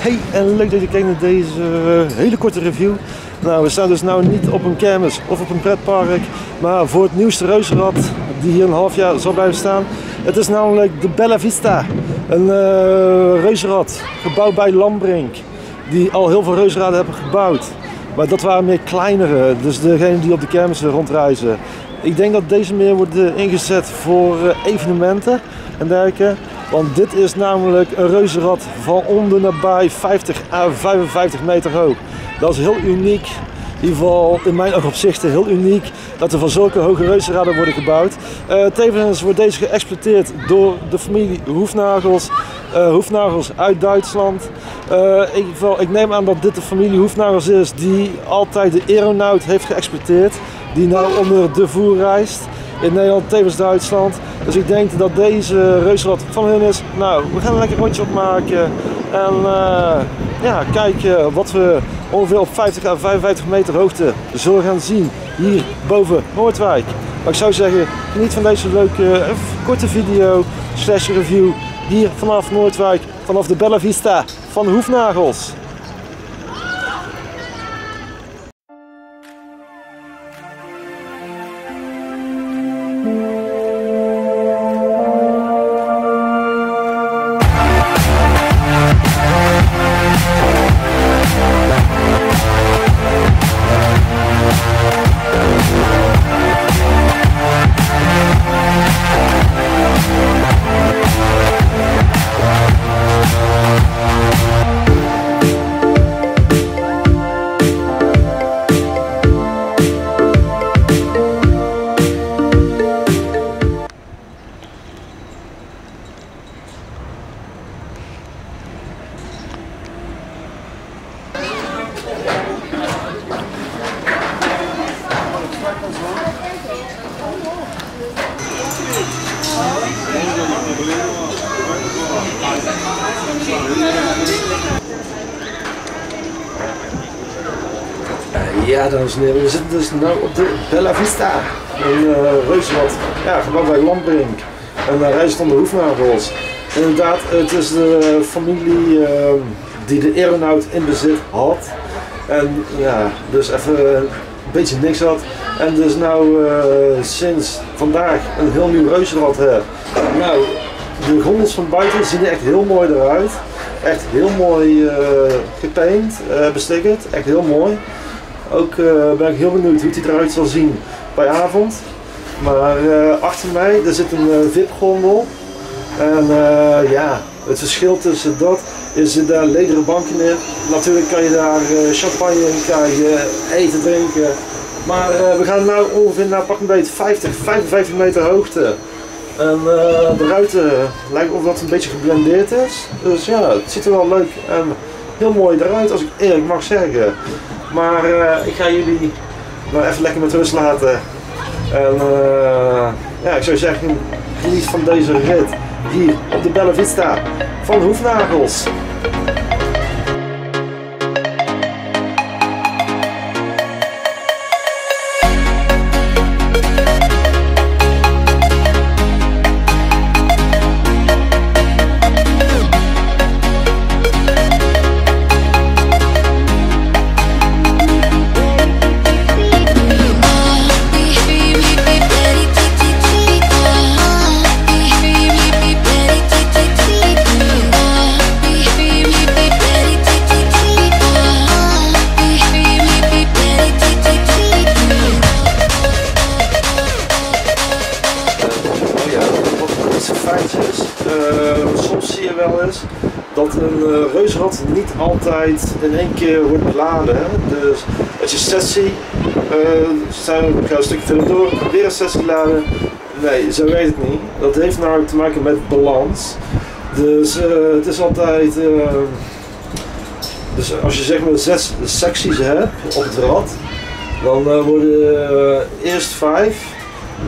Hey, en leuk dat je kijkt naar deze hele korte review. Nou, we staan dus nou niet op een kermis of op een pretpark, maar voor het nieuwste reuzenrad die hier een half jaar zal blijven staan. Het is namelijk de Bella Vista, een reuzenrad gebouwd bij Lamberink, die al heel veel reuzenraden hebben gebouwd. Maar dat waren meer kleinere, dus degenen die op de kermissen rondreizen. Ik denk dat deze meer wordt ingezet voor evenementen en dergelijke. Want dit is namelijk een reuzenrad van onder naar bij 50 à 55 meter hoog. Dat is heel uniek, in ieder geval in mijn opzichten heel uniek, dat er van zulke hoge reuzenraden worden gebouwd. Tevens wordt deze geëxploiteerd door de familie Hoefnagels. Hoefnagels uit Duitsland. Ik neem aan dat dit de familie Hoefnagels is die altijd de aeronaut heeft geëxploiteerd. Die nou onder de voer reist in Nederland, tevens Duitsland. Dus ik denk dat deze reuzenrad van hun is. Nou, we gaan een lekker rondje opmaken. En ja, kijken wat we ongeveer op 50 à 55 meter hoogte zullen gaan zien. Hier boven Noordwijk. Maar ik zou zeggen, geniet van deze leuke korte video slash review. Hier vanaf Noordwijk, vanaf de Bella Vista van Hoefnagels. Ja, dames en heren, we zitten dus nu op de Bella Vista, een reuzenrad, ja, gebouwd bij Lamberink, en daar rijden onder Hoefnagels. Inderdaad, het is de familie die de aeronaut in bezit had, en ja, dus even een beetje niks had, en dus nou sinds vandaag een heel nieuw reuzenrad hebben. Nou, de gondels van buiten zien er echt heel mooi eruit, echt heel mooi gepaint, bestickerd, echt heel mooi. Ook ben ik heel benieuwd hoe het eruit zal zien bij avond. Maar achter mij er zit een VIP-gondel. En ja, het verschil tussen dat is er daar lederen banken in. Natuurlijk kan je daar champagne in krijgen, eten, drinken. Maar we gaan nu ongeveer naar pak een beetje 50, 55 meter hoogte. En de ruiten lijkt of dat een beetje geblendeerd is. Dus ja, het ziet er wel leuk en heel mooi eruit als ik eerlijk mag zeggen. Maar ik ga jullie nou even lekker met rust laten. En ja, ik zou zeggen, geniet van deze rit hier op de Bella Vista van Hoefnagels. Soms zie je wel eens dat een reuzenrad niet altijd in één keer wordt beladen. Hè? Dus als je een sessie, ik ga een stukje verder door, weer een sessie laden. Nee, zo weet het niet. Dat heeft nou te maken met balans. Dus het is altijd, dus als je zeg maar 6 secties hebt op het rad, dan worden eerst 5.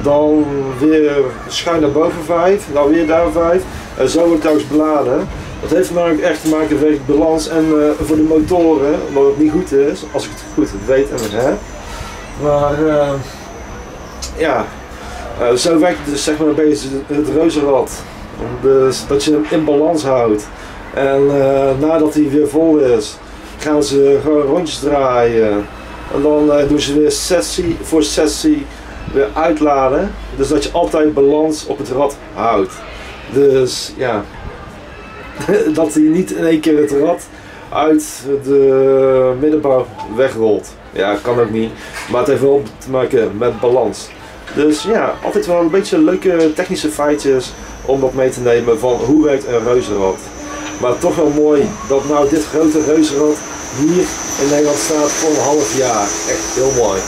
Dan weer schuin naar boven 5, dan weer daar 5 en zo wordt het beladen. Dat heeft namelijk echt te maken met balans en voor de motoren, omdat het niet goed is, als ik het goed weet en heb. Maar ja, zo werkt het dus zeg maar een beetje het reuzenrad. Dus dat je hem in balans houdt. En nadat hij weer vol is, gaan ze gewoon rondjes draaien. En dan doen ze weer sessie voor sessie weer uitladen. Dus dat je altijd balans op het rad houdt. Dus ja, dat hij niet in één keer het rad uit de middenbouw wegrolt. Ja, kan ook niet. Maar het heeft wel te maken met balans. Dus ja, altijd wel een beetje leuke technische feitjes om dat mee te nemen van hoe werkt een reuzenrad. Maar toch wel mooi dat nou dit grote reuzenrad hier in Nederland staat voor een half jaar. Echt heel mooi.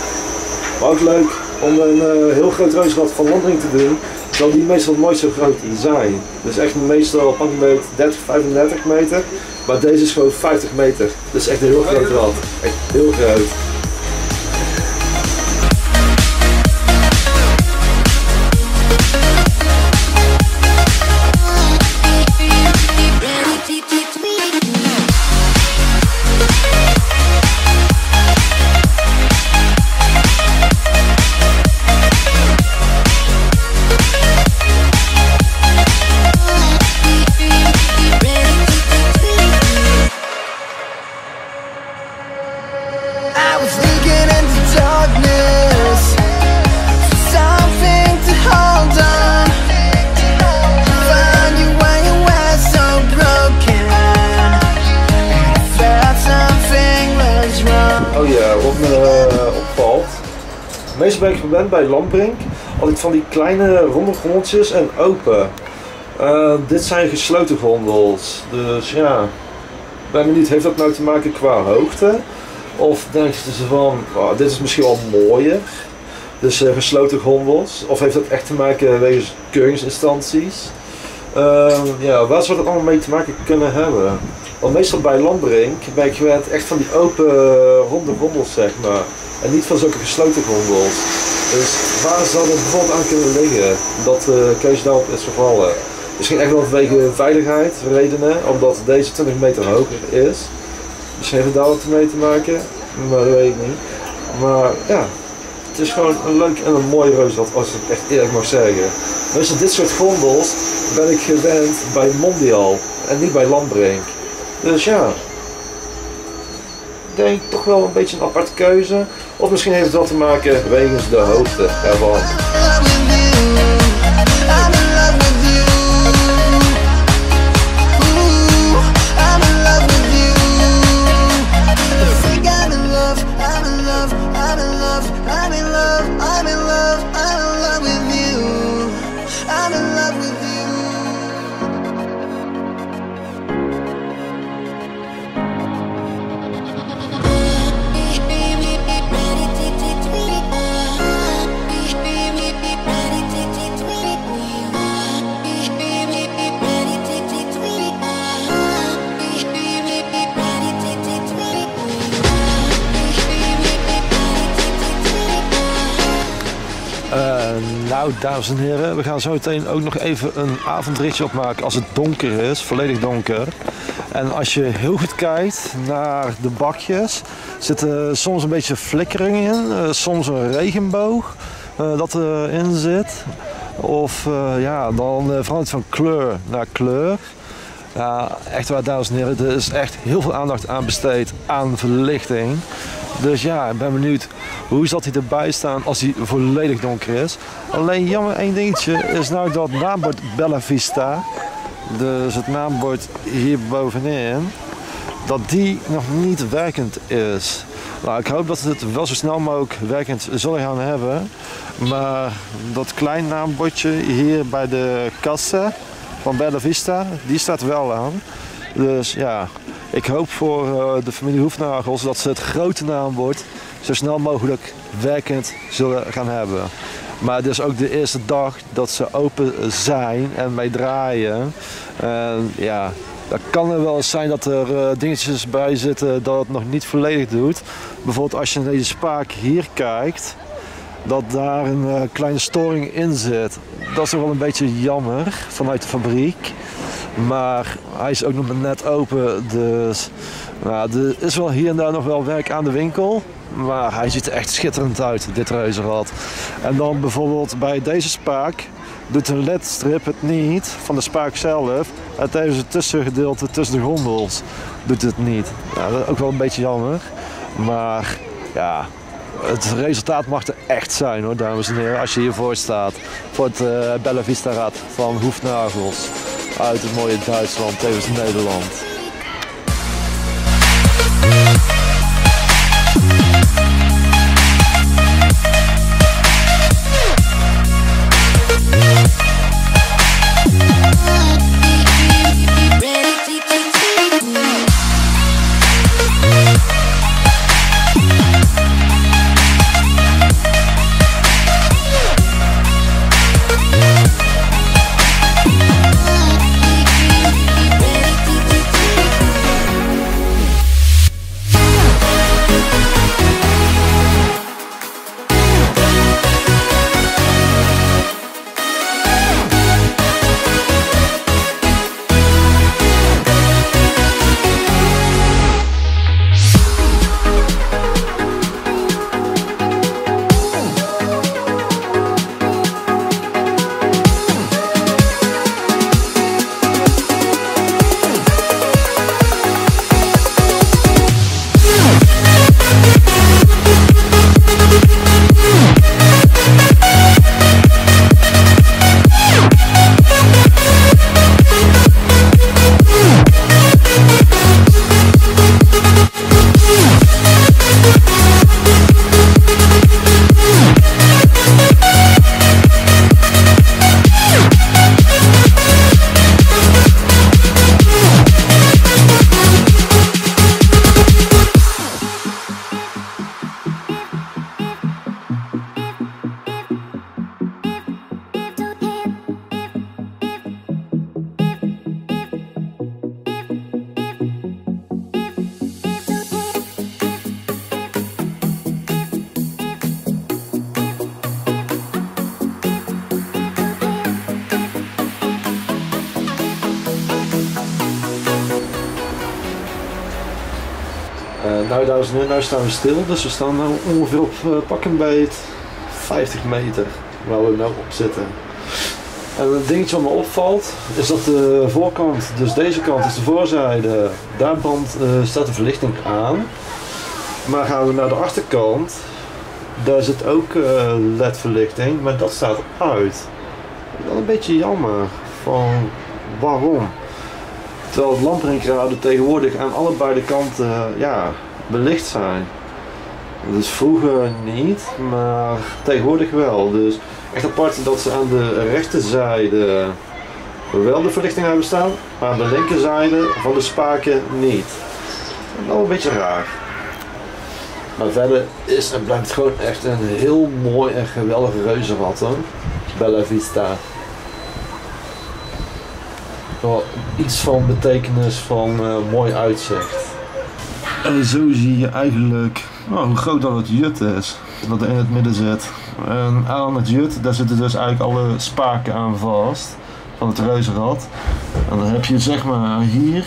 Maar ook leuk om een heel groot reuzenrad van Lamberink te doen, dat die meestal nooit zo groot zijn. Dus echt meestal pak een beetje 30, 35 meter. Maar deze is gewoon 50 meter. Dus echt een heel groot rad. Echt heel groot. Meestal ben ik gewend bij Lamberink, altijd van die kleine ronde grondeltjes en open. Dit zijn gesloten grondels, dus ja, ik ben benieuwd, heeft dat nou te maken qua hoogte? Of denken ze van, oh, dit is misschien wel mooier, dus gesloten grondels. Of heeft dat echt te maken wegens keuringsinstanties? Ja, waar zou dat allemaal mee te maken kunnen hebben? Want meestal bij Lamberink ben ik gewend echt van die open ronde grondels, zeg maar. En niet van zulke gesloten grondels. Dus waar zou dat bijvoorbeeld aan kunnen liggen? Dat de keuze daarop is gevallen. Misschien echt wel vanwege veiligheid, redenen, omdat deze 20 meter hoger is. Misschien heeft het daar wat mee te maken, maar dat weet ik niet. Maar ja, het is gewoon een leuk en een mooi reuzenrad, als ik het echt eerlijk mag zeggen. Meestal dit soort grondels ben ik gewend bij Mondial en niet bij Lamberink. Dus ja, ik denk toch wel een beetje een aparte keuze. Of misschien heeft het wel te maken wegens de hoogte ervan. Nou, dames en heren, we gaan zo meteen ook nog even een avondritje opmaken als het donker is, volledig donker. En als je heel goed kijkt naar de bakjes, zitten soms een beetje flikkering in, soms een regenboog dat erin zit. Of ja, dan verandert van kleur naar kleur. Ja, echt waar, dames en heren, er is echt heel veel aandacht aan besteed aan verlichting. Dus ja, ik ben benieuwd hoe zal hij erbij staan als hij volledig donker is. Alleen jammer één dingetje is nou dat naambord Bella Vista, dus het naambord hier bovenin, dat die nog niet werkend is. Nou, ik hoop dat ze het wel zo snel mogelijk werkend zullen gaan hebben. Maar dat klein naambordje hier bij de kassa van Bella Vista, die staat wel aan. Dus ja, ik hoop voor de familie Hoefnagels dat ze het grote naambord zo snel mogelijk werkend zullen gaan hebben. Maar het is ook de eerste dag dat ze open zijn en mee draaien. Ja, dat kan er wel eens zijn dat er dingetjes bij zitten dat het nog niet volledig doet. Bijvoorbeeld als je naar deze spaak hier kijkt, dat daar een kleine storing in zit. Dat is wel een beetje jammer vanuit de fabriek. Maar hij is ook nog maar net open, dus nou, er is wel hier en daar nog wel werk aan de winkel. Maar hij ziet er echt schitterend uit, dit reuzenrad. En dan bijvoorbeeld bij deze spaak doet de ledstrip het niet van de spaak zelf. En tijdens het tussengedeelte tussen de gondels doet het niet. Ja, dat is ook wel een beetje jammer. Maar ja, het resultaat mag er echt zijn hoor, dames en heren. Als je hiervoor staat, voor het Bella Vista Rad van Hoefnagels. Uit het mooie Duitsland, tevens Nederland. Nou dames en heren, nu staan we stil, dus we staan nu ongeveer op pakken bij het 50 meter waar we nu op zitten. En het dingetje wat me opvalt is dat de voorkant, dus deze kant is de voorzijde, daar brandt, staat de verlichting aan. Maar gaan we naar de achterkant, daar zit ook LED verlichting, maar dat staat uit. Wel een beetje jammer, van waarom? Terwijl het Lamberinkraden tegenwoordig aan allebei de kanten ja, belicht zijn. Dus vroeger niet, maar tegenwoordig wel. Dus echt apart dat ze aan de rechterzijde wel de verlichting hebben staan, maar aan de linkerzijde van de spaken niet. Wel een beetje raar. Maar verder is en blijft gewoon echt een heel mooi en geweldig reuzenrad, Bella Vista. Wel iets van betekenis van mooi uitzicht. En zo zie je eigenlijk hoe groot dat het jut is, dat er in het midden zit. En aan het jut, daar zitten dus eigenlijk alle spaken aan vast van het reuzenrad. En dan heb je zeg maar hier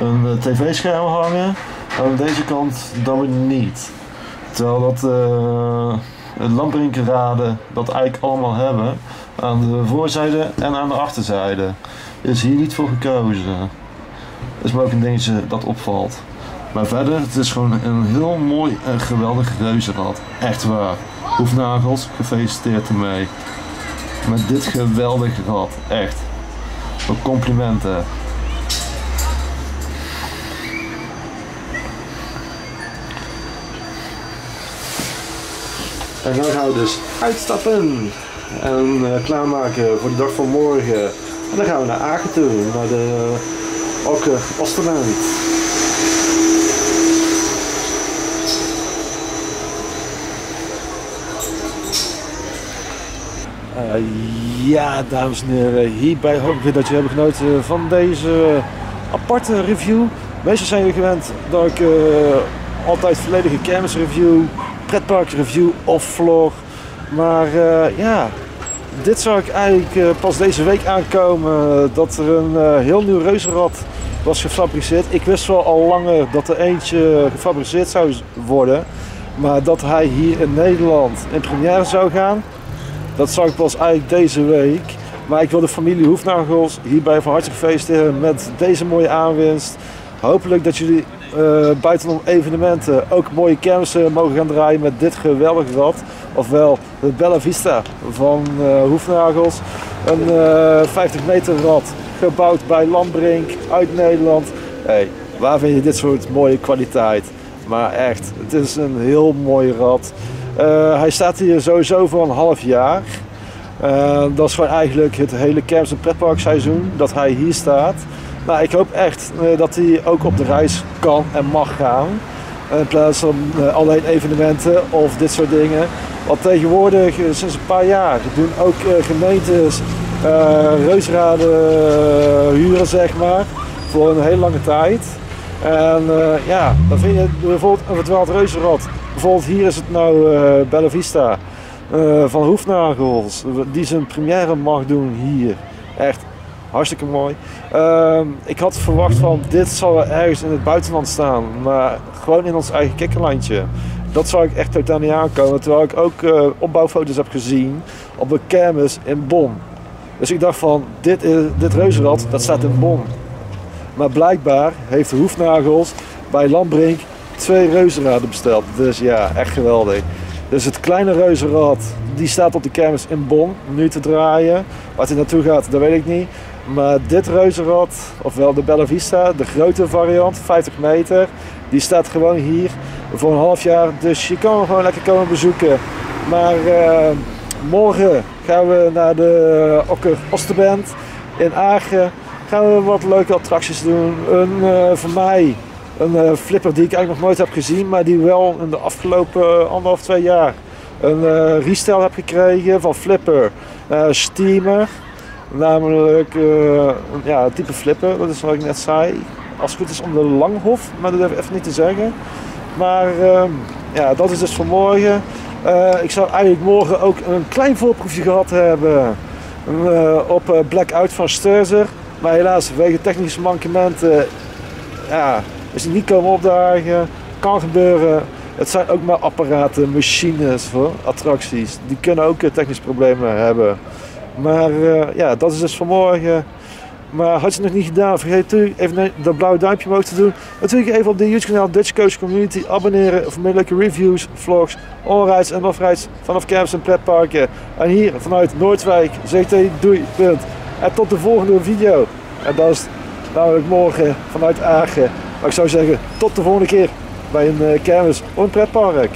een tv-scherm hangen en aan deze kant dan weer niet. Terwijl dat het Lamberinkraden dat eigenlijk allemaal hebben aan de voorzijde en aan de achterzijde. Is hier niet voor gekozen. Dat is maar ook een dingetje dat opvalt. Maar verder, het is gewoon een heel mooi en geweldig reuzenrad. Echt waar. Hoefnagels, gefeliciteerd ermee. Met dit geweldige rad. Echt. Ook complimenten. En dan gaan we dus uitstappen. En klaarmaken voor de dag van morgen. En dan gaan we naar Aken toe, naar de Okker Oosteren. Ja, dames en heren, hierbij hoop ik weer dat jullie hebben genoten van deze aparte review. Meestal zijn jullie gewend dat ik altijd volledige kermisreview, pretparkreview of vlog. Maar ja... Dit zou ik eigenlijk pas deze week aankomen, dat er een heel nieuw reuzenrad was gefabriceerd. Ik wist wel al langer dat er eentje gefabriceerd zou worden, maar dat hij hier in Nederland in première zou gaan, Dat zag ik pas eigenlijk deze week. Maar ik wil de familie Hoefnagels hierbij van harte feliciteren met deze mooie aanwinst. Hopelijk dat jullie buitenom evenementen ook mooie kermissen mogen gaan draaien met dit geweldige rad. Ofwel de Bella Vista van Hoefnagels. Een 50 meter rad gebouwd bij Lamberink uit Nederland. Hey, waar vind je dit soort mooie kwaliteit? Maar echt, het is een heel mooi rad. Hij staat hier sowieso voor een half jaar. Dat is gewoon eigenlijk het hele kermis- en pretparkseizoen dat hij hier staat. Nou, ik hoop echt dat hij ook op de reis kan en mag gaan. In plaats van alleen evenementen of dit soort dingen. Want tegenwoordig, sinds een paar jaar, doen ook gemeentes reusraden huren, zeg maar. Voor een hele lange tijd. En ja, dan vind je bijvoorbeeld een verdwaald reuzenrad. Bijvoorbeeld hier is het nou Bella Vista van Hoefnagels. Die zijn première mag doen hier. Echt hartstikke mooi. Ik had verwacht van dit zal ergens in het buitenland staan. Maar gewoon in ons eigen kikkerlandje. Dat zou ik echt totaal niet aankomen. Terwijl ik ook opbouwfoto's heb gezien op een kermis in Bonn. Dus ik dacht van dit reuzenrad dat staat in Bonn. Maar blijkbaar heeft de Hoefnagels bij Lamberink 2 reuzenraden besteld. Dus ja, echt geweldig. Dus het kleine reuzenrad, die staat op de kermis in Bonn nu te draaien. Waar hij naartoe gaat, dat weet ik niet. Maar dit reuzenrad, ofwel de Bella Vista, de grote variant, 50 meter. Die staat gewoon hier voor een half jaar. Dus je kan hem gewoon lekker komen bezoeken. Maar morgen gaan we naar de Okker Oosteren in Aachen. Gaan we wat leuke attracties doen. Voor mij een flipper die ik eigenlijk nog nooit heb gezien, maar die wel in de afgelopen 1,5-2 jaar een restel heb gekregen van Flipper Steamer. Namelijk ja, het type flipper, dat is wat ik net zei. Als het goed is om de Langhof, maar dat durf ik even niet te zeggen. Maar ja, dat is dus vanmorgen. Ik zou eigenlijk morgen ook een klein voorproefje gehad hebben op Blackout van Steurer. Maar helaas, wegen technische mankementen, ja, is die niet komen opdagen. Kan gebeuren. Het zijn ook maar apparaten, machines, hoor, attracties. Die kunnen ook technische problemen hebben. Maar ja, dat is dus vanmorgen. Maar had je het nog niet gedaan, vergeet natuurlijk even dat blauwe duimpje omhoog te doen. Natuurlijk even op de YouTube-kanaal Dutch Coaster Community abonneren voor meer leuke reviews, vlogs, onrides en offrides vanaf camps en pretparken. En hier vanuit Noordwijk, zegt hij doei, punt. En tot de volgende video. En dat is namelijk morgen vanuit Aachen. Maar ik zou zeggen, tot de volgende keer bij een kermis of een pretpark.